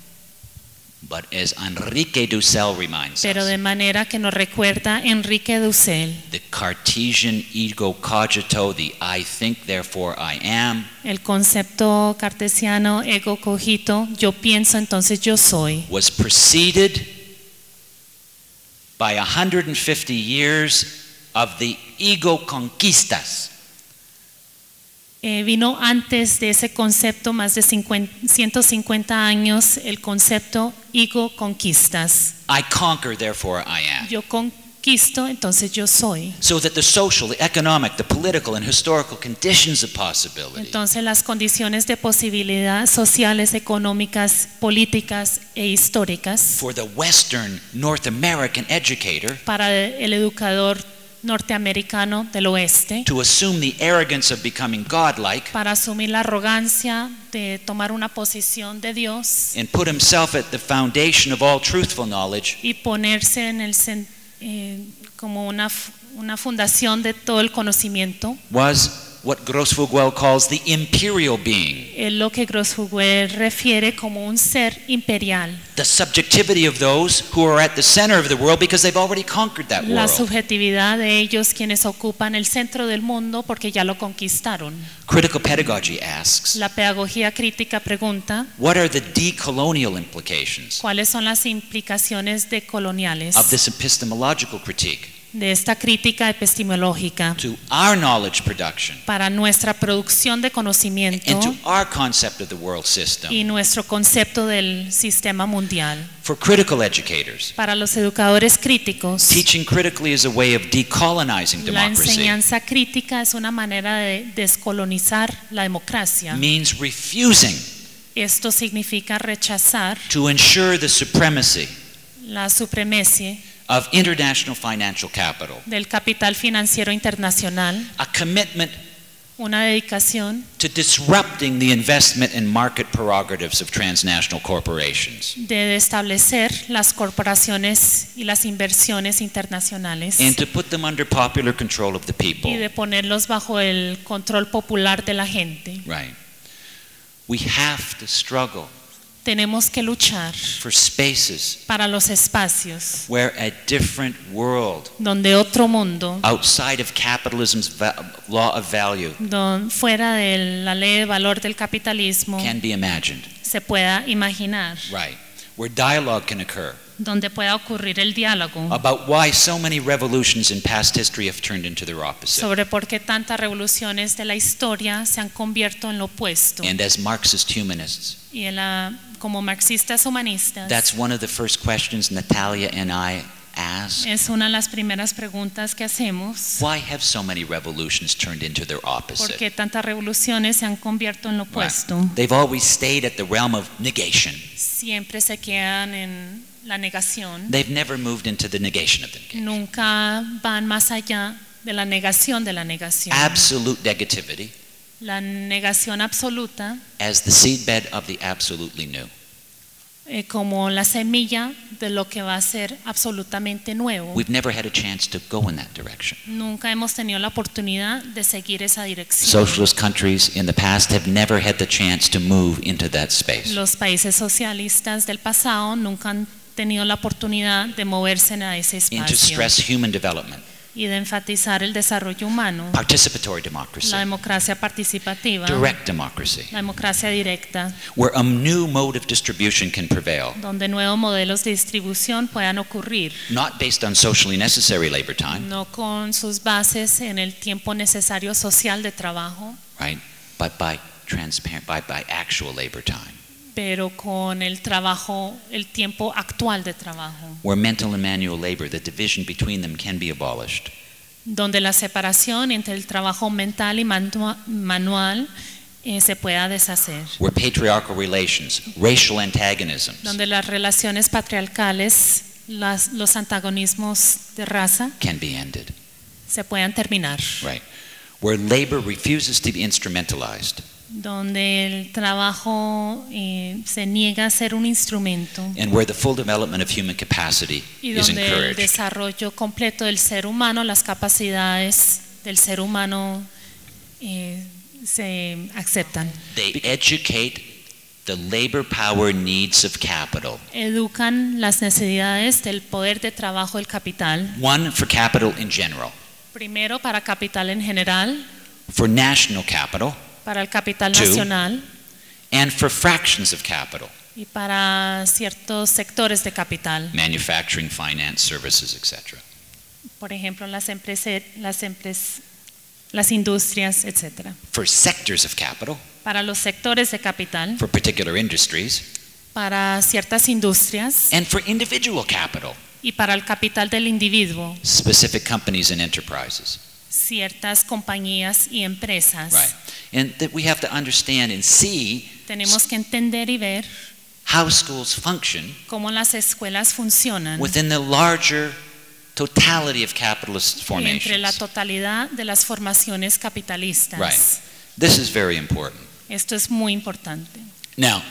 But as Enrique Dussel reminds us, pero de manera que nos recuerda Enrique Dussel, the Cartesian ego cogito, the I think therefore I am, el concepto cartesiano ego cogito, yo pienso entonces yo soy, was preceded by 150 years of the ego conquistas. Vino antes de ese concepto más de 150 años el concepto ego conquistas. I conquer, therefore I am. Yo conquisto, entonces yo soy. So that the social, the economic, the political and historical conditions of possibility, entonces las condiciones de posibilidad sociales, económicas, políticas e históricas, for the Western North American educator, para el educador norteamericano del oeste, to assume the arrogance of becoming godlike, para asumir la arrogancia de tomar una posición de Dios, and put himself at the foundation of all truthful knowledge, y ponerse en el como una fundación de todo el conocimiento, was what Grosfoguel calls the imperial being, es lo que Grosfoguel refiere como un ser imperial, the subjectivity of those who are at the center of the world because they've already conquered that world, la subjetividad de ellos quienes ocupan el centro del mundo porque ya lo conquistaron. Critical pedagogy asks, la pedagogía crítica pregunta, what are the decolonial implications, ¿cuáles son las implicaciones decoloniales, of this epistemological critique, de esta crítica epistemológica, to our knowledge production, para nuestra producción de conocimiento, and to our concept of the world system, y nuestro concepto del sistema mundial? For critical educators, para los educadores críticos, teaching critically is a way of decolonizing democracy, la enseñanza crítica es una manera de descolonizar la democracia, means refusing, esto significa rechazar, to ensure the supremacy, la supremacía, of international financial capital, del capital financiero internacional, a commitment, una dedicación, to disrupting the investment and market prerogatives of transnational corporations, de establecer las corporaciones y las inversiones internacionales, and to put them under popular control of the people, y de ponerlos bajo el control popular de la gente. Right. We have to struggle, tenemos que luchar, for spaces, para los espacios, where a different world, donde otro mundo, outside of capitalism's law of value, fuera de la ley de valor del capitalismo, can be imagined, se pueda imaginar, right, where dialogue can occur, donde pueda ocurrir el diálogo, about why so many revolutions in past history have turned into their opposite, sobre por qué tantas revoluciones de la historia se han convertido en lo opuesto, and as Marxist humanists, y como marxistas humanistas, that's one of the first questions Natalia and I ask, es una de las primeras preguntas que hacemos. Why have so many revolutions turned into their opposite? ¿Por qué tantas revoluciones se han convertido en lo opuesto? They've always stayed at the realm of negation. Siempre se quedan en la negación. They've never moved into the negation of the negation. Nunca van más allá de la negación de la negación. Absolute negativity. La negación absoluta. As the seedbed of the absolutely new. Como la semilla de lo que va a ser absolutamente nuevo. We've never had a chance to go in that direction. Nunca hemos tenido la oportunidad de seguir esa dirección. Socialist countries in the past have never had the chance to move into that space. Los países socialistas del pasado nunca han tenido la oportunidad de moverse en ese espacio. Into stress human development. Y de enfatizar el desarrollo humano, la democracia participativa, la democracia directa, where a new mode of distribution can prevail, donde nuevos modelos de distribución puedan ocurrir, not based on socially necessary labor time, no con sus bases en el tiempo necesario social de trabajo, right? But by actual labor time. Pero con el trabajo, el tiempo actual de trabajo. Where mental and manual labor, the division between them can be abolished. Donde la separación entre el trabajo mental y manual se pueda deshacer. Where patriarchal relations, racial antagonisms. Donde las relaciones patriarcales, los antagonismos de raza, can be ended. Se puedan terminar. Right. Where labor refuses to be instrumentalized. Donde el trabajo se niega a ser un instrumento. And where the full development of human capacity y donde is encouraged. El desarrollo completo del ser humano, las capacidades del ser humano se aceptan. They educate the labor power needs of capital. Educan las necesidades del poder de trabajo del capital. One for capital in general. Primero para capital en general. For national capital. Para el capital nacional, and for fractions of capital, y para ciertos sectores de capital, manufacturing, finance, services, etc. Por ejemplo, las industrias, etc. For sectors of capital, para los sectores de capital, for particular industries, para ciertas industrias, and for individual capital, y para el capital del individuo, specific companies and enterprises. Ciertas compañías y empresas. Right. And that we have to understand and see. Tenemos que entender y ver how schools function. Cómo las escuelas funcionan. Within the larger totality of capitalist formations. Entre la totalidad de las formaciones capitalistas. Right. This is very important. Esto es muy importante. Now,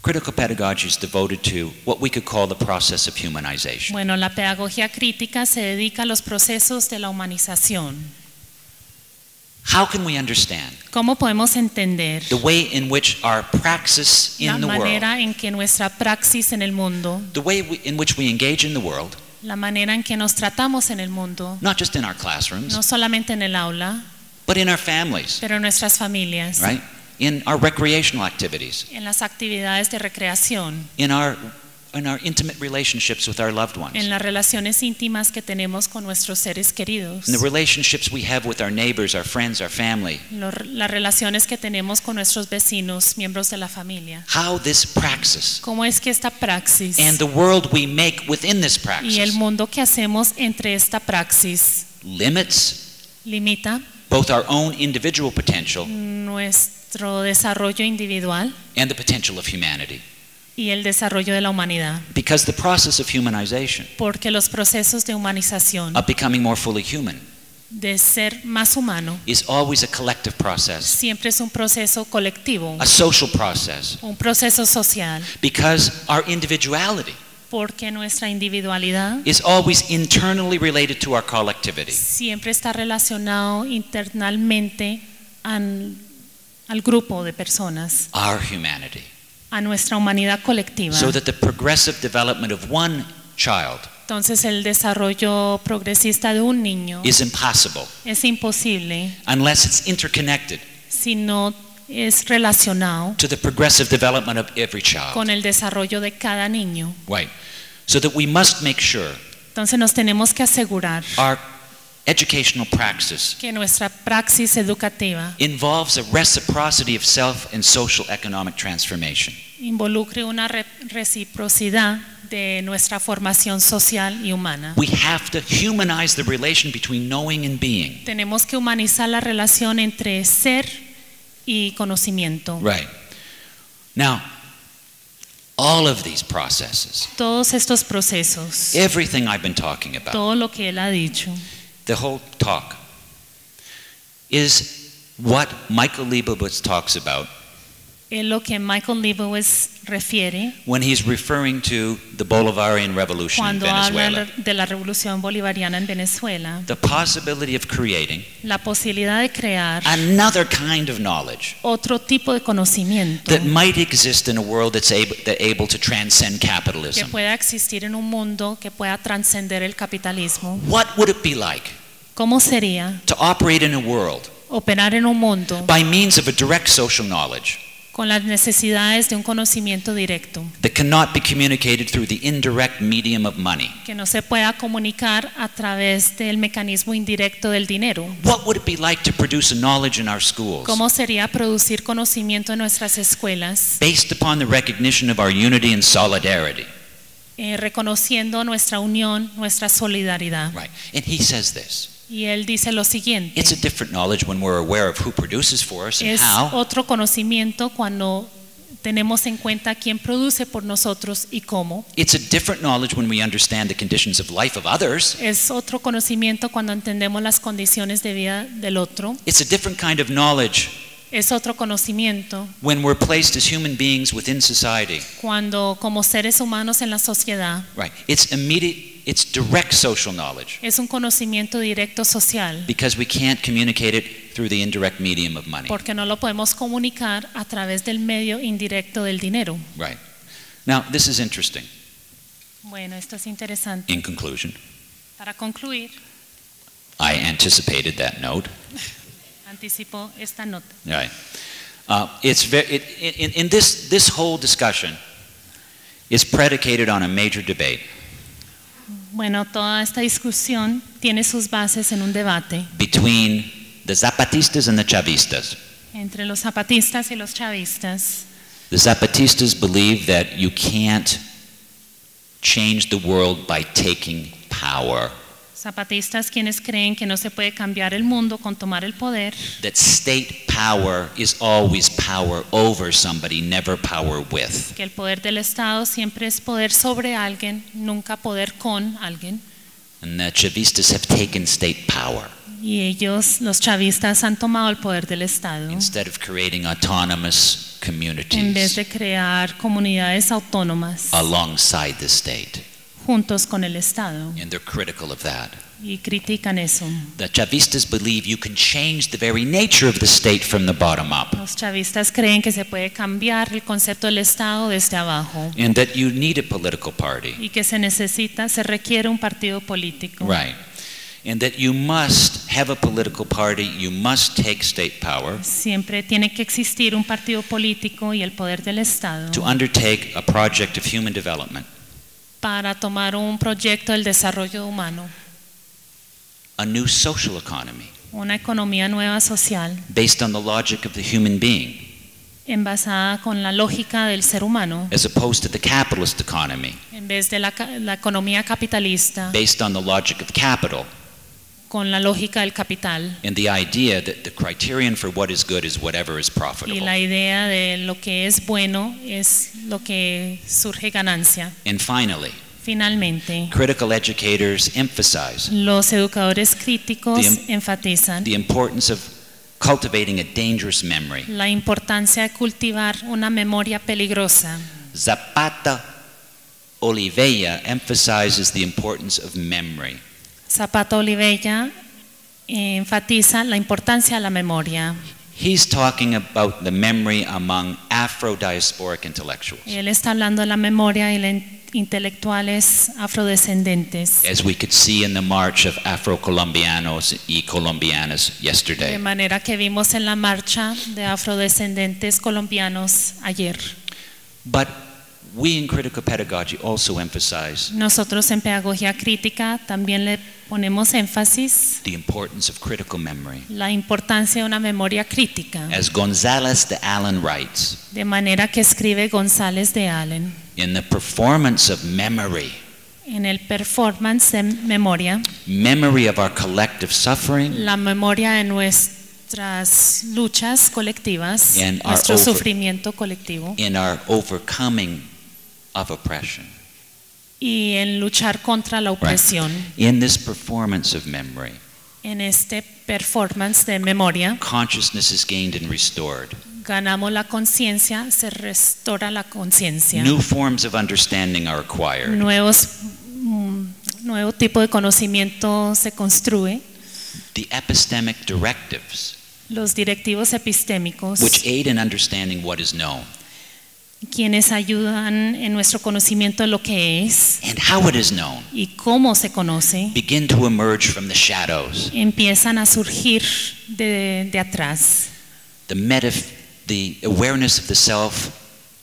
critical pedagogy is devoted to what we could call the process of humanization. Bueno, la pedagogía crítica se dedica a los procesos de la humanización. How can we understand? ¿Cómo podemos entender? The way in which our praxis in the world. La manera en que nuestra praxis en el mundo. The way in which we engage in the world. La manera en que nos tratamos en el mundo. Not just in our classrooms. No solamente en el aula. But in our families. Pero en nuestras familias. Right? In our recreational activities, en las actividades de recreación, in our intimate relationships with our loved ones, en las relaciones íntimas que tenemos con nuestros seres queridos, in the relationships we have with our neighbors, our friends, our family, las relaciones que tenemos con nuestros vecinos, miembros de la familia. How this praxis, cómo es que esta praxis, and the world we make within this praxis, y el mundo que hacemos entre esta praxis, limita both our own individual potential, nuestro desarrollo individual, and the potential of humanity. Y el desarrollo de la humanidad. Because the process of humanization, porque los procesos de humanización, of becoming more fully human, de ser más humano, is always a collective process. Siempre es un proceso colectivo. A social process. Un proceso social. Because our individuality, porque nuestra individualidad, is always internally related to our collectivity. Siempre está relacionado internamente al grupo de personas, our humanity, a nuestra humanidad colectiva. So that the progressive development of one child, entonces el desarrollo progresista de un niño, is impossible, es imposible, unless it's interconnected, si no es relacionado, to the progressive development of every child, con el desarrollo de cada niño. Right. So that we must make sure, entonces nos tenemos que asegurar, our educational praxis, que nuestra praxis educativa, involves a reciprocity of self and social economic transformation. Involucre una reciprocidad de nuestra formación social y humana. We have to humanize the relation between knowing and being. Tenemos que humanizar la relación entre ser y conocimiento. Right. Now, all of these processes. Todos estos procesos. Everything I've been talking about. Todo lo que él ha dicho. The whole talk is what Michael Liebowitz talks about. Es lo que Michael Liebowitz refiere when he's referring to the Bolivarian revolution in Venezuela. Cuando habla de la revolución bolivariana en Venezuela. The possibility of creating. La posibilidad de crear. Another kind of knowledge. Otro tipo de conocimiento. That might exist in a world that's able to transcend capitalism. Que pueda existir en un mundo que pueda trascender el capitalismo. What would it be like? ¿Cómo sería? To operate in a world. Operar en un mundo. By means of a direct social knowledge. Con las necesidades de un conocimiento directo que no se pueda comunicar a través del mecanismo indirecto del dinero. ¿Cómo sería producir conocimiento en nuestras escuelas reconociendo nuestra unión, nuestra solidaridad? Right. And he says this. Y él dice lo siguiente. Es otro conocimiento cuando tenemos en cuenta quién produce por nosotros y cómo. Es otro conocimiento cuando entendemos las condiciones de vida del otro. Es otro conocimiento cuando como seres humanos en la sociedad. Right. It's direct social knowledge. Es un conocimiento directo social. Because we can't communicate it through the indirect medium of money. Porque no lo podemos comunicar a través del medio indirecto del dinero. Right. Now, this is interesting. Bueno, esto es interesante. In conclusion. Para concluir. I anticipated that note. Anticipo esta nota. Right. This whole discussion is predicated on a major debate. Bueno, toda esta discusión tiene sus bases en un debate between the Zapatistas and the Chavistas. Entre los zapatistas y los chavistas. The Zapatistas believe that you can't change the world by taking power. Zapatistas quienes creen que no se puede cambiar el mundo con tomar el poder. That state power is always power over somebody, never power with. Que el poder del Estado siempre es poder sobre alguien, nunca poder con alguien. And the Chavistas have taken state power. Y ellos, los chavistas, han tomado el poder del Estado. Instead of creating autonomous communities. En vez de crear comunidades autónomas. Alongside the state. Juntos con el Estado. And they're critical of that. Y critican eso. The Chavistas believe you can change the very nature of the state from the bottom up. Los chavistas creen que se puede cambiar el concepto del Estado desde abajo. And that you need a political party. Y que se requiere un partido político. Right. And that you must have a political party, you must take state power. Siempre tiene que existir un partido político y el poder del Estado. To undertake a project of human development. Para tomar un proyecto del desarrollo humano. A new social economy. Una economía nueva social. Based on the logic of the human being. Basada con la lógica del ser humano. As opposed to the capitalist economy. En vez de la economía capitalista. Based on the logic of capital. Con la lógica del capital. And the idea that the criterion for what is good is whatever is profitable. Y la idea de lo que es bueno es lo que surge ganancia. And finally, finalmente, critical educators emphasize los educadores críticos enfatizan the importance of cultivating a dangerous memory. La importancia de cultivar una memoria peligrosa. Zapata Olivella emphasizes the importance of memory. Zapata Olivella enfatiza la importancia de la memoria. He's talking about the memory among Afro-diasporic intellectuals. Él está hablando de la memoria y los intelectuales afrodescendentes. As we could see in the march of Afro-Colombianos y Colombianas yesterday. De manera que vimos en la marcha de afrodescendentes colombianos ayer. But we in critical pedagogy also emphasize nosotros en pedagogía crítica también le ponemos énfasis the importance of critical memory. La importancia de una memoria crítica. As González de Allen writes, de manera que escribe González de Allen, in the performance of memory. En el performance de memoria. Memory of our collective suffering. La memoria de nuestras luchas colectivas, nuestro sufrimiento colectivo. In our overcoming of oppression. Y en luchar contra la opresión. Right. In this performance of memory. En este performance de memoria. Consciousness is gained and restored. Ganamos la conciencia, se restaura la conciencia. New forms of understanding are acquired. Nuevo tipo de conocimiento se construye. The epistemic directives. Los directivos epistémicos. Which aid in understanding what is known. Quienes ayudan en nuestro conocimiento de lo que es. And how it is known. Y cómo se conoce. Begin to emerge from the shadows. Empiezan a surgir de atrás. The awareness of the self.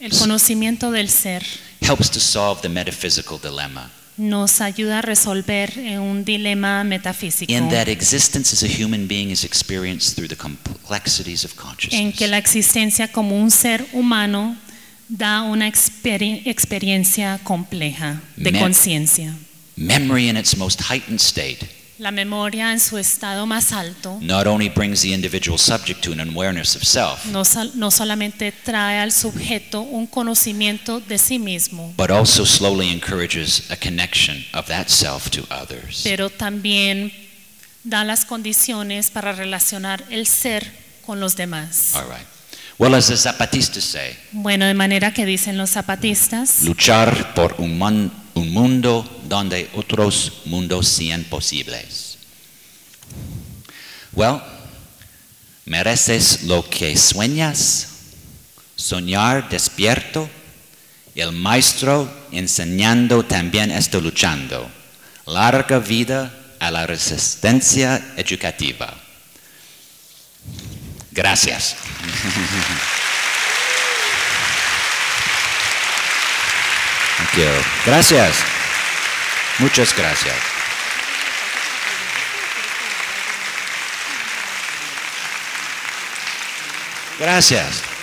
El conocimiento del ser. Helps to solve the metaphysical dilemma. Nos ayuda a resolver un dilema metafísico. In that existence as a human being is experienced through the complexities of consciousness. En que la existencia como un ser humano da una experiencia compleja de conciencia. Memory in its most heightened state. La memoria en su estado más alto no solamente trae al sujeto un conocimiento de sí mismo, pero también da las condiciones para relacionar el ser con los demás. All right. Well, as the Zapatistas say, bueno, de manera que dicen los zapatistas, luchar por un mundo donde otros mundos sean posibles. Well, mereces lo que sueñas, soñar despierto, el maestro enseñando también está luchando. Larga vida a la resistencia educativa. Gracias. Gracias. Muchas gracias. Gracias.